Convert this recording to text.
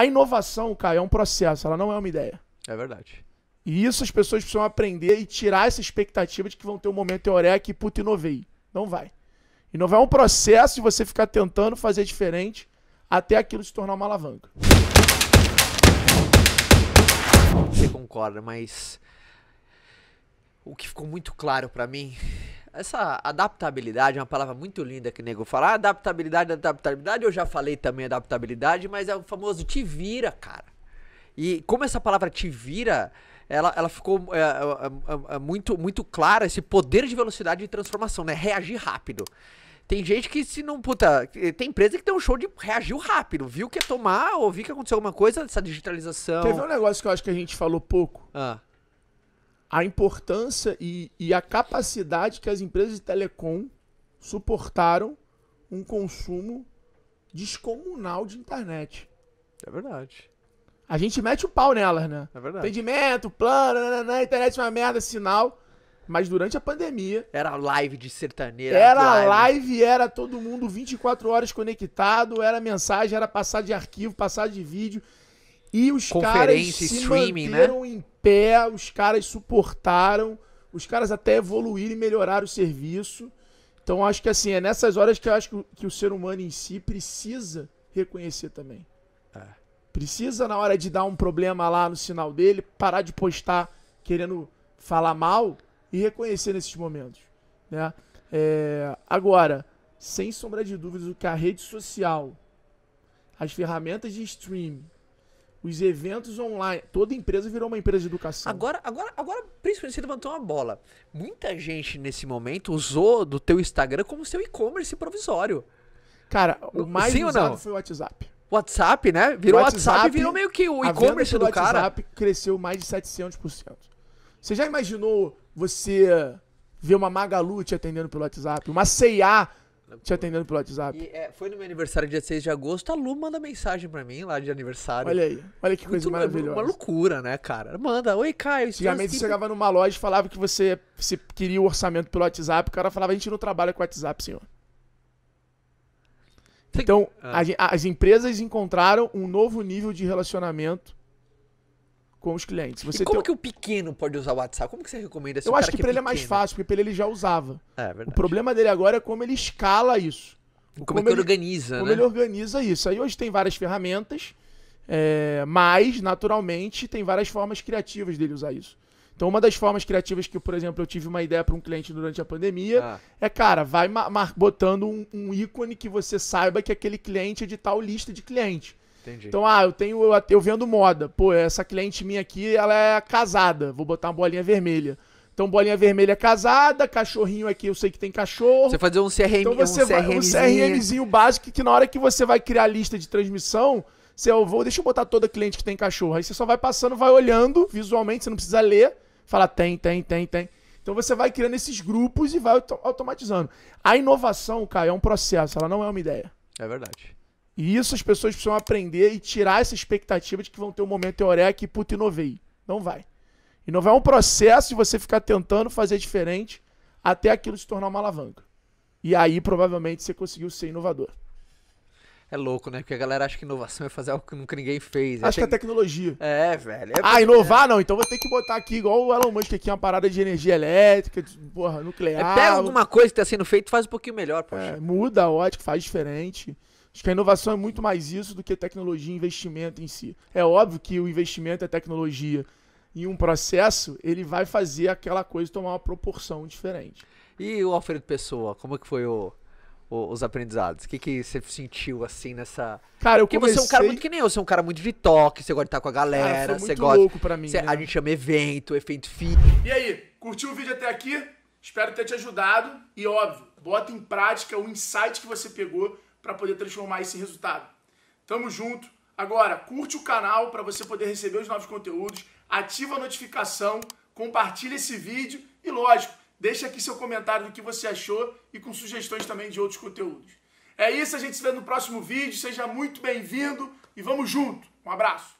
A inovação, Caio, é um processo, ela não é uma ideia. É verdade. E isso as pessoas precisam aprender e tirar essa expectativa de que vão ter um momento eureka e puta, inovei. Não vai. Inovar é um processo de você ficar tentando fazer diferente até aquilo se tornar uma alavanca. Você concorda, mas o que ficou muito claro pra mim, essa adaptabilidade é uma palavra muito linda que o nego fala. Ah, adaptabilidade, adaptabilidade, eu já falei também adaptabilidade, mas é o famoso te vira, cara. E como essa palavra te vira, ela ficou muito clara, esse poder de velocidade de transformação, né? Reagir rápido. Tem gente que se não, puta, tem empresa que tem um show de reagiu rápido, viu que ia tomar, ou viu que aconteceu alguma coisa, essa digitalização. Teve um negócio que eu acho que a gente falou pouco. Ah. A importância e a capacidade que as empresas de telecom suportaram um consumo descomunal de internet. É verdade. A gente mete o pau nelas, né? É verdade. Atendimento, plano, nananã, internet é uma merda, sinal. Mas durante a pandemia... Era live de sertaneira. Era live, era todo mundo 24 horas conectado, era mensagem, era passado de arquivo, passado de vídeo. E os caras se manteram, né, em pé, os caras suportaram, os caras até evoluíram e melhoraram o serviço. Então acho que assim, é nessas horas que eu acho que o ser humano em si precisa reconhecer também. É. Precisa, na hora de dar um problema lá no sinal dele, parar de postar querendo falar mal e reconhecer nesses momentos, né? Agora, sem sombra de dúvidas, o que a rede social, as ferramentas de streaming, os eventos online, toda empresa virou uma empresa de educação. Agora principalmente você levantou uma bola. Muita gente nesse momento usou do teu Instagram como seu e-commerce provisório. Cara, o mais usado foi o WhatsApp. WhatsApp, né? Virou WhatsApp, virou meio que o e-commerce do cara. O WhatsApp cresceu mais de 700%. Você já imaginou você ver uma Magalu te atendendo pelo WhatsApp? Uma C&A te atendendo pelo WhatsApp? E, foi no meu aniversário, dia 6 de agosto, a Lu manda mensagem pra mim lá de aniversário. Olha aí, olha que coisa maravilhosa. Uma loucura, né, cara? Manda, oi, Caio. Antigamente você chegava numa loja e falava que você queria o orçamento pelo WhatsApp, o cara falava, a gente não trabalha com WhatsApp, senhor. Então, as empresas encontraram um novo nível de relacionamento com os clientes. Você e como que o pequeno pode usar o WhatsApp? Como que você recomenda? Eu acho que pra ele é mais fácil, porque pra ele já usava. É verdade. O problema dele agora é como ele escala isso. Como ele organiza isso. Aí hoje tem várias ferramentas, mas naturalmente tem várias formas criativas dele usar isso. Então uma das formas criativas que, por exemplo, eu tive uma ideia para um cliente durante a pandemia, é, cara, vai botando um ícone que você saiba que aquele cliente é de tal lista de clientes. Entendi. Então, eu vendo moda. Pô, essa cliente minha aqui, ela é casada. Vou botar uma bolinha vermelha. Então, bolinha vermelha casada, cachorrinho aqui, eu sei que tem cachorro. Você fazer um CRM, então você um CRMzinho básico, que na hora que você vai criar a lista de transmissão, deixa eu botar toda cliente que tem cachorro. Aí você só vai passando, vai olhando visualmente, você não precisa ler. Fala, tem. Então, você vai criando esses grupos e vai automatizando. A inovação, cara, é um processo, ela não é uma ideia. É verdade. E isso as pessoas precisam aprender e tirar essa expectativa de que vão ter um momento eureka e puta, inovei. Não vai. Inovar é um processo de você ficar tentando fazer diferente até aquilo se tornar uma alavanca. E aí, provavelmente, você conseguiu ser inovador. É louco, né? Porque a galera acha que inovação é fazer algo que nunca ninguém fez. Acho que é tecnologia. É, velho. Inovar não. Então vou ter que botar aqui, igual o Elon Musk, aqui uma parada de energia elétrica, porra, nuclear. Pega alguma coisa que tá sendo feita e faz um pouquinho melhor, poxa. Muda a ótica, faz diferente. Acho que a inovação é muito mais isso do que tecnologia e investimento em si. É óbvio que o investimento é tecnologia e um processo, ele vai fazer aquela coisa tomar uma proporção diferente. E o Alfredo Pessoa, como é que foi os aprendizados? O que você sentiu assim nessa... Cara, eu comecei... Porque você é um cara muito que nem eu, você é um cara muito Vitoque, você gosta de estar com a galera, você gosta... Foi muito louco pra mim, né? A gente chama efeito fit. E aí, curtiu o vídeo até aqui? Espero ter te ajudado e, óbvio, bota em prática o insight que você pegou para poder transformar esse resultado. Tamo junto. Agora, curte o canal para você poder receber os novos conteúdos, ativa a notificação, compartilha esse vídeo e, lógico, deixa aqui seu comentário do que você achou e com sugestões também de outros conteúdos. É isso, a gente se vê no próximo vídeo. Seja muito bem-vindo e vamos junto. Um abraço.